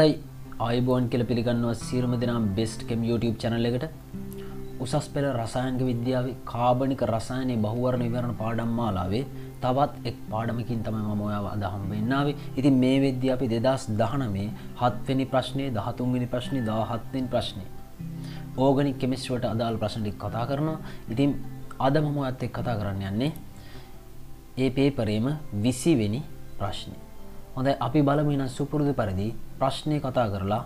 හොඳයි ආයුබෝවන් කියලා පිළිගන්නවා සියලුම දෙනා best chem YouTube channel එකට. උසස් පෙළ රසායනික විද්‍යාවේ කාබනික රසායනයේ බහුවර්ණ විවරණ පාඩම් මාලාවේ තවත් එක් පාඩමකින් තමයි මම ඔයාව අද හම්බ වෙන්න ආවේ. ඉතින් මේ වෙද්දී අපි 2019 7 වෙනි ප්‍රශ්නේ 13 වෙනි ප්‍රශ්නේ 17 වෙනි ප්‍රශ්නේ organic chemistry වලට අදාළ ප්‍රශ්න ටික කතා කරනවා. ඉතින් අද මම ඔයත් එක්ක කතා කරන්න යන්නේ මේ පේපරේම 20 වෙනි ප්‍රශ්නේ. හොඳයි අපි බලමු ඉතින් සුපුරුදු පරිදි ප්‍රශ්නේ කතා කරලා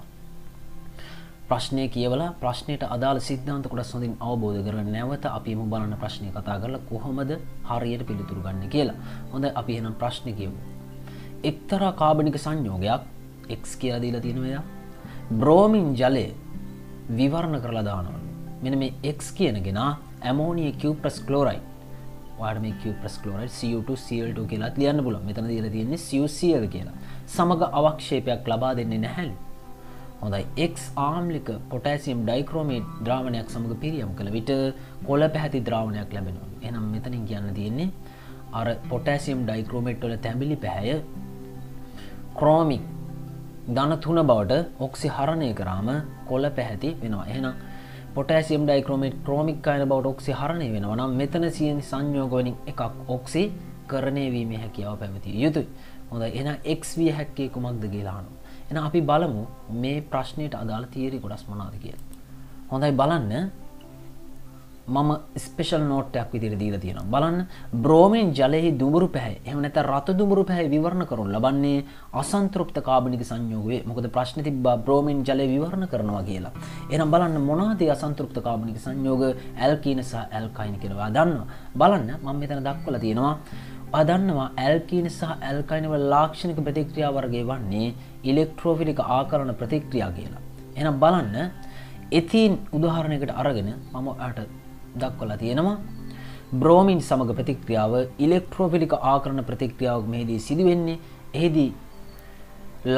ප්‍රශ්නේ කියවලා ප්‍රශ්නෙට අදාළ සිද්ධාන්ත කොටස් හොඳින් අවබෝධ කරගන්න නැවත අපි මු බලන ප්‍රශ්නේ කතා කරලා කොහොමද හරියට පිළිතුරු ගන්න කියලා. හොඳයි අපි එහෙනම් ප්‍රශ්නේ කියමු. එක්තරා කාබනික සංයෝගයක් X කියලා දීලා තියෙනවා. බ්‍රෝමින් ජලය විවරණ කරලා දානවා. මෙන්න මේ X කියනගෙන ඇමෝනියා Q+ ක්ලෝරයිඩ් वार्ड में Q+ क्लोराइड CO2 Cl2 කියලා ලියන්න පුළුවන්. මෙතන දීලා තියෙන්නේ CuCl කියලා. සමග අවක්ෂේපයක් ලබා දෙන්නේ නැහැලු. හොඳයි X ආම්ලික පොටෑසියම් ඩයික්‍රෝමේට් ද්‍රාවණයක් සමග පිරියම් කළ විට කොළ පැහැති ද්‍රාවණයක් ලැබෙනවා. එහෙනම් මෙතනින් කියන්න තියෙන්නේ අර පොටෑසියම් ඩයික්‍රෝමේට් වල තැඹිලි පැහැය ක්‍රෝමික් ධන 3 බවට ඔක්සිහරණය කරාම කොළ පැහැති වෙනවා. එහෙනම් potassium dichromate chromic kind about oxyහරණය වෙනවා නම් මෙතන තියෙන සංයෝග වලින් එකක් oxy කරණය වීමේ හැකියාව පැවතිය යුතුයි. හොඳයි එහෙනම් x විය හැක්කේ කුමක්ද කියලා අහනවා. එහෙනම් අපි බලමු මේ ප්‍රශ්නෙට අදාළ තියරි කොටස් මොනවද කියලා. හොඳයි බලන්න මම ස්පෙෂල් නෝට් එකක් විදිහට දීලා තියෙනවා. බලන්න බ්‍රෝමීන් ජලයේ දුඹුරු පැහැය එහෙම නැත්නම් රතු දුඹුරු පැහැය විවරණ කරන ලබන්නේ අසන්තෘප්ත කාබනික සංයෝග වේ. මොකද ප්‍රශ්නේ තිබ්බා බ්‍රෝමීන් ජලය විවරණ කරනවා කියලා. එහෙනම් බලන්න මොනවාද අසන්තෘප්ත කාබනික සංයෝග ඇල්කීන සහ ඇල්කයින් කියලා දන්නවා. බලන්න මම මෙතන දක්වලා තියෙනවා. ඔයා දන්නවා ඇල්කීන සහ ඇල්කයින් වල ලාක්ෂණික ප්‍රතික්‍රියා වර්ගය වන්නේ ඉලෙක්ට්‍රෝෆිලික ආකරණ ප්‍රතික්‍රියා කියලා. එහෙනම් බලන්න එතින් උදාහරණයකට අරගෙන මම ඔයාට දක්වලා තියෙනවා බ්‍රෝමින් සමග ප්‍රතික්‍රියාව ඉලෙක්ට්‍රෝෆිලික ආකරණ ප්‍රතික්‍රියාවක් මෙහිදී සිදු වෙන්නේ. එෙහිදී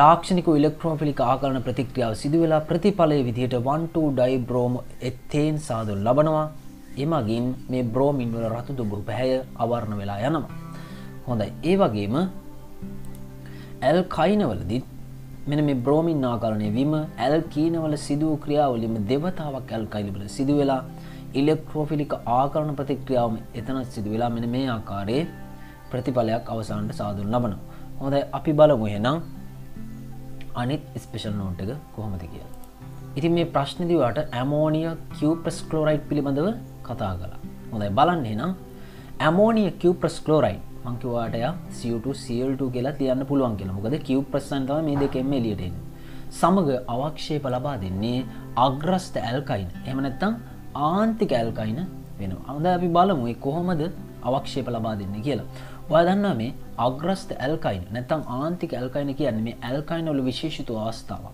ලාක්ෂණික ඉලෙක්ට්‍රෝෆිලික ආකරණ ප්‍රතික්‍රියාව සිදු වෙලා ප්‍රතිඵලයේ විදිහට 12 ඩයිබ්‍රෝමෝ එතේන් සාධක ලබනවා. එමගින් මේ බ්‍රෝමින් වල රතු දුඹුරු පැහැය අවරණ වෙලා යනවා. හොඳයි ඒ වගේම ඇල්කයින වලදී මෙන්න මේ බ්‍රෝමින් ආකරණය වීම ඇල්කීන වල සිදු වූ ක්‍රියාවලියම දෙවතාවක් ඇල්කයින වල සිදු වෙලා ඉලෙක්ට්‍රෝෆිලික ආකරණ ප්‍රතික්‍රියාවම එතන සිදු වෙලා මෙන්න මේ ආකාරයේ ප්‍රතිඵලයක් අවසානට සාධුන ලබනවා. හොඳයි අපි බලමු එහෙනම් අනිත් ස්පෙෂල් නෝට් එක කොහොමද කියලා. ඉතින් මේ ප්‍රශ්නේදී වාට ඇමෝනියා Q+ ක්ලෝරයිඩ් පිළිබඳව කතා කළා. හොඳයි බලන්න එහෙනම් ඇමෝනියා Q+ ක්ලෝරයිඩ් මම කිව්වාට යා CO2 Cl2 කියලා ලියන්න පුළුවන් කියලා. මොකද Q+ නම් තමයි මේ දෙකෙන්ම එළියට එන්නේ. සමග අවක්ෂේප ලබා දෙන්නේ අග්‍රස්ත ඇල්කයින්. එහෙම නැත්නම් ආන්තික ඇල්කයින වෙනවා. හොඳයි අපි බලමු ඒ කොහොමද අවක්ෂේප ලබා දෙන්නේ කියලා. ඔයා දන්නවා මේ අග්‍රස්ත ඇල්කයින නැත්නම් ආන්තික ඇල්කයින කියන්නේ මේ ඇල්කයින වල විශේෂිත අවස්ථාවක්.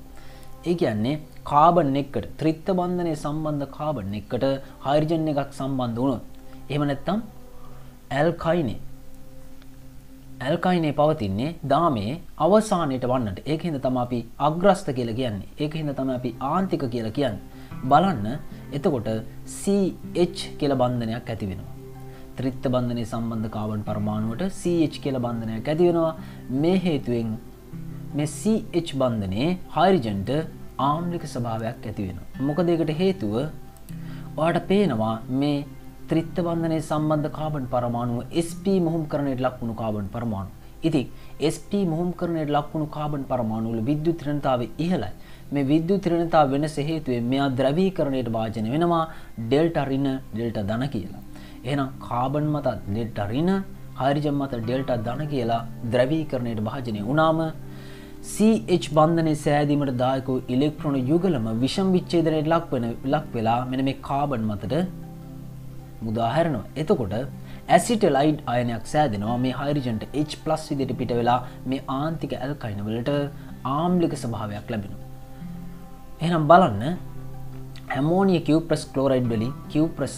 ඒ කියන්නේ කාබන් එකට ත්‍රිත්ව බන්ධනයේ සම්බන්ධ කාබන් එකට හයිඩ්‍රජන් එකක් සම්බන්ධ වුණොත් එහෙම නැත්නම් ඇල්කයිනේ පවතින්නේ දාමයේ අවසානයේට වන්නට. ඒක හින්දා තමයි අපි අග්‍රස්ත කියලා කියන්නේ. ඒක හින්දා තමයි අපි ආන්තික කියලා කියන්නේ. බලන්න එතකොට CH කියලා බන්ධනයක් ඇති වෙනවා. ත්‍රිත්ව බන්ධනයේ සම්බන්ධ කාබන් පරමාණුවට CH කියලා බන්ධනයක් ඇති වෙනවා. මේ හේතුවෙන් මේ CH බන්ධනයේ හයිඩ්‍රජන්ට ආම්ලික ස්වභාවයක් ඇති වෙනවා. මොකද ඒකට හේතුව ඔයාලට පේනවා මේ ත්‍රිත්ව බන්ධනයේ සම්බන්ධ කාබන් පරමාණුව sp මොහුම්කරණයට ලක්වුණු කාබන් පරමාණු. ඉතින් sp මොහුම්කරණයට ලක්වුණු කාබන් පරමාණු වල විද්‍යුත් ඍණතාවය ඉහළයි. මේ විද්‍යුත් ඍණතාව වෙනස හේතුවෙන් මෙයා ද්‍රවීකරණයට භාජන වෙනවා ඩෙල්ටා ඍණ ඩෙල්ටා ධන කියලා. එහෙනම් කාබන් මත ඩෙල්ටා ඍණ හයිඩ්‍රජන් මත ඩෙල්ටා ධන කියලා ද්‍රවීකරණයට භාජනය වුණාම CH බන්ධනයේ සෑදීමට දායක වූ ඉලෙක්ට්‍රෝන යුගලම විෂම විච්ඡේදනයට ලක් වෙලා මෙන්න මේ කාබන් මතට මුදා හැරෙනවා. එතකොට ඇසිටලයිඩ් අයනයක් සෑදෙනවා. මේ හයිඩ්‍රජන්ට H+ විදිහට පිට වෙලා මේ ආන්තික ඇල්කයින වලට ආම්ලික ස්වභාවයක් ලැබෙනවා. එහෙනම් බලන්න ඇමෝනියා Q+ ක්ලෝරයිඩ් වලින් Q+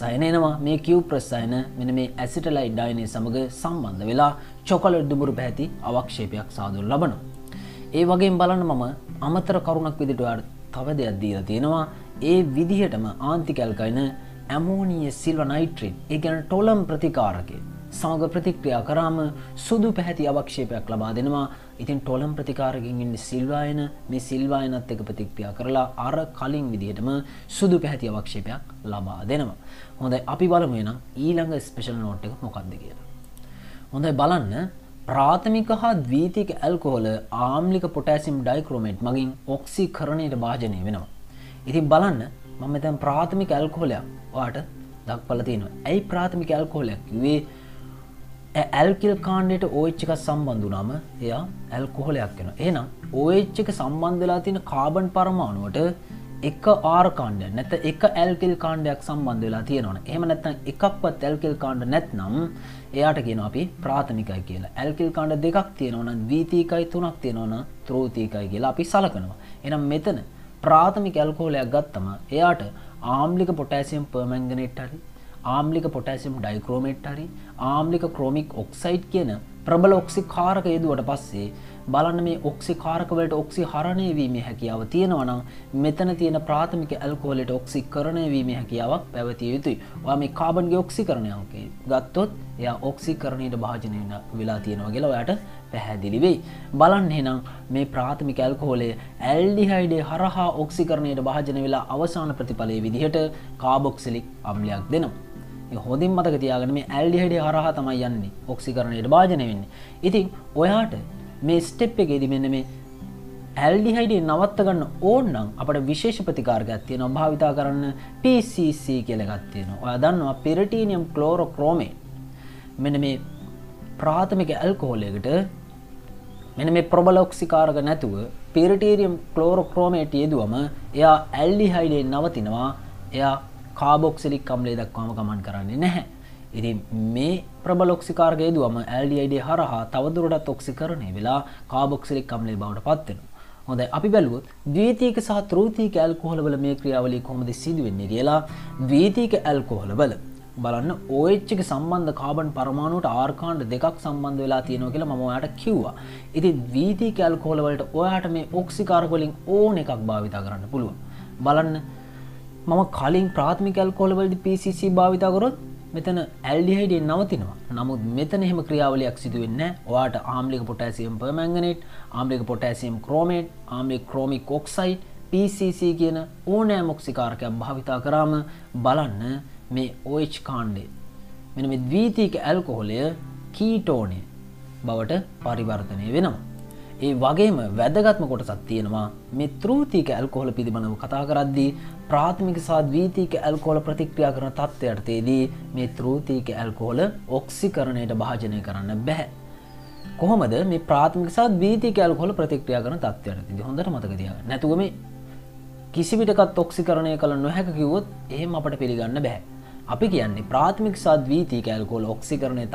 අයන එනවා. මේ Q+ අයන මෙන්න මේ ඇසිටලයිඩ් අයනය සමග සම්බන්ධ වෙලා චොකලට් දුඹුරු පැහැති අවක්ෂේපයක් සාධුන ලබනවා. ඒ වගේම බලන්න මම අමතර කරුණක් විදිහට ඔයාලට තව දෙයක් දීලා තියෙනවා. ඒ විදිහටම ආන්තික ඇල්කයින ඇමෝනියා සිල්වර් නයිට්‍රේට් ඒ කියන්නේ ටොලම් ප්‍රතිකාරකයේ සමග ප්‍රතික්‍රියා කරාම සුදු පැහැති අවක්ෂේපයක් ලබා දෙනවා. ඉතින් ටොලම් ප්‍රතිකාරකකින් ඉන්නේ සිල්වායන. මේ සිල්වායනත් එක ප්‍රතික්‍රියා කරලා අර කලින් විදිහටම සුදු පැහැති අවක්ෂේපයක් ලබා දෙනවා. හොඳයි අපි බලමු එහෙනම් ඊළඟ ස්පෙෂල් නෝට් එක මොකක්ද කියලා. හොඳයි බලන්න ප්‍රාථමික හා ද්විතීයික ඇල්කොහොල ආම්ලික පොටෑසියම් ඩයික්‍රෝමේට් මගින් ඔක්සීකරණයට භාජනය වෙනවා. ඉතින් බලන්න මම මෙතන ප්‍රාථමික ඇල්කොහොලයක් ඔයාට දක්වලා තියෙනවා. ඇයි ප්‍රාථමික ඇල්කොහොලයක් කිව්වේ? ඇල්කිල් කාණ්ඩයට OH එකක් සම්බන්ධ වුණාම එයා ඇල්කොහොලයක් වෙනවා. එහෙනම් OH එක සම්බන්ධ වෙලා තියෙන කාබන් පරමාණුවට එක R කාණ්ඩයක් නැත්නම් එක ඇල්කිල් කාණ්ඩයක් සම්බන්ධ වෙලා තියෙනවනේ. එහෙම නැත්නම් එකක්වත් ඇල්කිල් කාණ්ඩ නැත්නම් එයාට කියනවා අපි ප්‍රාථමිකයි කියලා. ඇල්කිල් කාණ්ඩ දෙකක් තියෙනවා නම් ද්විතීයිකයි තුනක් තියෙනවා නම් ත්‍රිතීයිකයි කියලා අපි සලකනවා. එහෙනම් මෙතන ප්‍රාථමික ඇල්කොහොලයක් ගත්තම එයාට ආම්ලික පොටෑසියම් පර්මැංගනේට් හරි ආම්ලික පොටෑසියම් ඩයික්‍රෝමේට් හරි ආම්ලික ක්‍රොමික් ඔක්සයිඩ් කියන ප්‍රබල ඔක්සිකාරක යෙදුවට පස්සේ බලන්න මේ ඔක්සිකාරක වලට ඔක්සිහරණය වීමේ හැකියාව තියෙනවා නම් මෙතන තියෙන ප්‍රාථමික ඇල්කොහොලයට ඔක්සීකරණය වීමේ හැකියාවක් පැවතිය යුතුයි. ඔයා මේ කාබන්ගේ ඔක්සීකරණයක් ගත්තොත් එයා ඔක්සීකරණයට භාජනය වෙලා තියෙනවා කියලා ඔයාට පැහැදිලි වෙයි. බලන්න එහෙනම් මේ ප්‍රාථමික ඇල්කොහොලය ඇල්ඩිහයිඩේ හරහා ඔක්සීකරණයට භාජනය වෙලා අවසාන ප්‍රතිඵලයේ විදිහට කාබොක්සිලික් අම්ලයක් දෙනවා. හොඳින් මතක තියාගන්න මේ ඇල්ඩිහයිඩේ හරහා තමයි යන්නේ ඔක්සීකරණයට භාජනය වෙන්නේ. ඉතින් ඔයාට මේ ස්ටෙප් එකේදී මෙන්න මේ ඇල්ඩිහයිඩේ නවත්ත ගන්න ඕන නම් අපිට විශේෂ ප්‍රතිකාරයක් තියෙනවා. භාවිතා කරන්න PCC කියලා එකක් තියෙනවා. ඔයා දන්නවා පෙරටීනියම් ක්ලෝරෝක්‍රෝමේට්. මෙන්න මේ ප්‍රාථමික ඇල්කොහොලයකට මෙන්න මේ ප්‍රබල ඔක්සිකාරක නැතුව පෙරටීනියම් ක්ලෝරෝක්‍රෝමේට් යෙදුවම එයා ඇල්ඩිහයිඩේ නවතිනවා. එයා කාබොක්සිලික් අම්ලය දක්වාම ගමන් කරන්නේ නැහැ. ඉතින් මේ ප්‍රබල ඔක්සිකාරක යෙදුවම ඇල්ඩිහයිඩ් හරහා තවදුරටත් ඔක්සීකරණය වෙලා කාබොක්සිලික් අම්ලය බවට පත් වෙනවා. හොඳයි අපි බලුවොත් ද්විතීයික සහ ත්‍රිතීයික ඇල්කොහොල වල මේ ක්‍රියාවලිය කොහොමද සිදු වෙන්නේ කියලා. ද්විතීයික ඇල්කොහොල වල බලන්න OH එක සම්බන්ධ කාබන් පරමාණුවට R කාණ්ඩ දෙකක් සම්බන්ධ වෙලා තියෙනවා කියලා මම ඔයාලට කිව්වා. ඉතින් ද්විතීයික ඇල්කොහොල වලට ඔයාට මේ ඔක්සිකාරක වලින් ඕන එකක් භාවිත කරන්න පුළුවන්. බලන්න මම කලින් ප්‍රාථමික ඇල්කොහොල වලදී PCC භාවිත කරොත් මෙතන ඇල්ඩිහයිඩේ නවතිනවා. නමුත් මෙතන එහෙම ක්‍රියාවලියක් සිදු වෙන්නේ නැහැ. ඔයාට ආම්ලික පොටෑසියම් පර්මැංගනේට්, ආම්ලික පොටෑසියම් ක්‍රෝමේට්, ආම්ලික ක්‍රොමික් ඔක්සයිඩ්, PCC කියන ඕනෑම ඔක්සිකාරකයක් භාවිත කරාම බලන්න මේ OH කාණ්ඩය මෙන්න මේ ද්විතීයික ඇල්කොහොලය කීටෝනය බවට පරිවර්තනය වෙනවා. ඒ වගේම වැදගත්ම කොටසක් තියෙනවා මේ ත්‍රිතීයික ඇල්කොහොල පිළිබඳව කතා කරද්දී ප්‍රාථමික සහ ද්විතීයික ඇල්කොහොල ප්‍රතික්‍රියා කරන තත්ත්වයට තේදී මේ ත්‍රිතීයික ඇල්කොහොල ඔක්සීකරණයට භාජනය කරන්න බෑ. කොහොමද මේ ප්‍රාථමික සහ ද්විතීයික ඇල්කොහොල ප්‍රතික්‍රියා කරන තත්ත්වයට තේදී හොඳට මතක තියාගන්න. නැතුව මේ කිසි විටකත් ඔක්සීකරණය කළ නොහැක කිව්වොත් එහෙම අපිට පිළිගන්න බෑ. අපි කියන්නේ ප්‍රාථමික සහ ද්විතීයික ඇල්කොහොල ඔක්සීකරණයට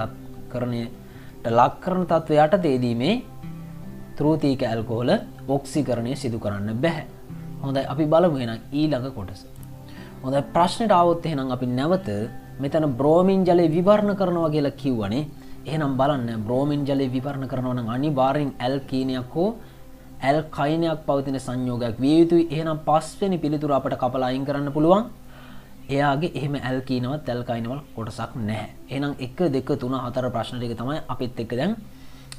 ලක් කරන තත්ත්වයට තේදී මේ ත්‍රිතීයික ඇල්කොහොල ඔක්සීකරණය සිදු කරන්න බෑ. හොඳයි අපි බලමු එහෙනම් ඊළඟ කොටස. හොඳයි ප්‍රශ්නෙට આવොත් එහෙනම් අපි නැවත මෙතන බ්‍රෝමින් ජලය විවරණ කරනවා කියලා කිව්වනේ. එහෙනම් බලන්න බ්‍රෝමින් ජලය විවරණ කරනවා නම් අනිවාර්යෙන් ඇල්කීනයක් හෝ ඇල්කයිනයක් පවතින සංයෝගයක් විය යුතුයි. එහෙනම් 5 වෙනි පිළිතුර අපට කපලා අයින් කරන්න පුළුවන්. එයාගේ එහෙම ඇල්කීනවත් ඇල්කයිනවල කොටසක් නැහැ. එහෙනම් 1 2 3 4 ප්‍රශ්න ටික තමයි අපිත් එක්ක දැන්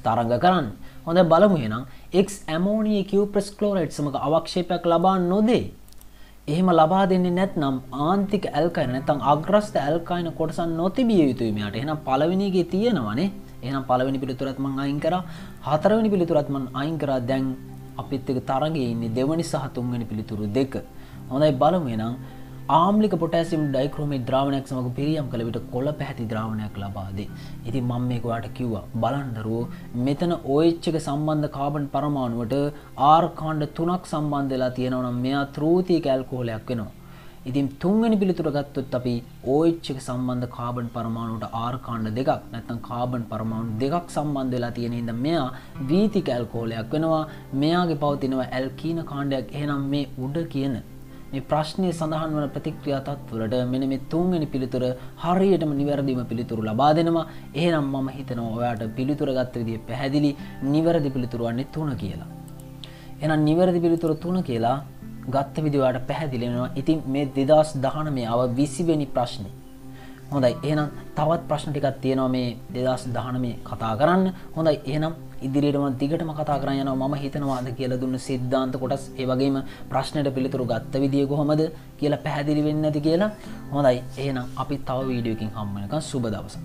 තරංග කරන්න. හොඳ බලමු එහෙනම් X ඇමෝනිය Q+ ක්ලෝරයිඩ් සමග අවක්ෂේපයක් ලබා නොදේ. එහෙම ලබා දෙන්නේ නැත්නම් ආන්තික ඇල්කයින නැත්නම් අග්‍රස්ත ඇල්කයින කොටසක් නොතිබිය යුතුයි මෙයාට. එහෙනම් පළවෙනි එකේ තියෙනවානේ. එහෙනම් පළවෙනි පිළිතුරත් මම අයින් කරා. හතරවෙනි පිළිතුරත් මම අයින් කරා. දැන් අපිත් එක්ක තරංගයේ ඉන්නේ දෙවෙනි සහ තුන්වෙනි පිළිතුරු දෙක. හොඳයි බලමු එහෙනම් ආම්ලික පොටෑසියම් ඩයික්‍රෝමේට් ද්‍රාවණයක් සමග පිරියම් කළ විට කොළ පැහැති ද්‍රාවණයක් ලබා දෙයි. ඉතින් මම මේක ඔයාලට කිව්වා. බලන්න දරුවෝ මෙතන OH එක සම්බන්ධ කාබන් පරමාණුවට R කාණ්ඩ තුනක් සම්බන්ධ වෙලා තියෙනවා නම් මෙයා ත්‍රිතීයික ඇල්කොහොලයක් වෙනවා. ඉතින් තුන්වෙනි පිළිතුර ගත්තොත් අපි OH එක සම්බන්ධ කාබන් පරමාණුවට R කාණ්ඩ දෙකක් නැත්නම් කාබන් පරමාණු දෙකක් සම්බන්ධ වෙලා තියෙන හින්දා මෙයා ද්විතීයික ඇල්කොහොලයක් වෙනවා. මෙයාගේ පවතිනවා ඇල්කීන කාණ්ඩයක්. එහෙනම් මේ උඩ කියන මේ ප්‍රශ්නයේ සඳහන් වන ප්‍රතික්‍රියා තත්ත්වවලට මෙන්න මේ තුන්වෙනි පිළිතුර හරියටම නිවැරදිම පිළිතුරු ලබා දෙනවා. එහෙනම් මම හිතනවා ඔයාට පිළිතුර ගත්ත විදිය පැහැදිලි. නිවැරදි පිළිතුර වන්නේ 3 කියලා. එහෙනම් නිවැරදි පිළිතුර 3 කියලා ගත්ත විදිය ඔයාට පැහැදිලි වෙනවා. ඉතින් මේ 2019 ආව 20 වෙනි ප්‍රශ්නේ. හොඳයි එහෙනම් තවත් ප්‍රශ්න ටිකක් තියෙනවා මේ 2019 මේ කතා කරන්න. හොඳයි එහෙනම් ඉදිරියට මම දිගටම කතා කරන්න යනවා. මම හිතනවා අද කියලා දුන්න සිද්ධාන්ත කොටස් ඒ වගේම ප්‍රශ්නෙට පිළිතුරු ගත්ත විදිය කොහොමද කියලා පැහැදිලි වෙන්නේ නැති කියලා. හොඳයි එහෙනම් අපි තව වීඩියෝ එකකින් හම්බ වෙනකන් සුබ දවසක්.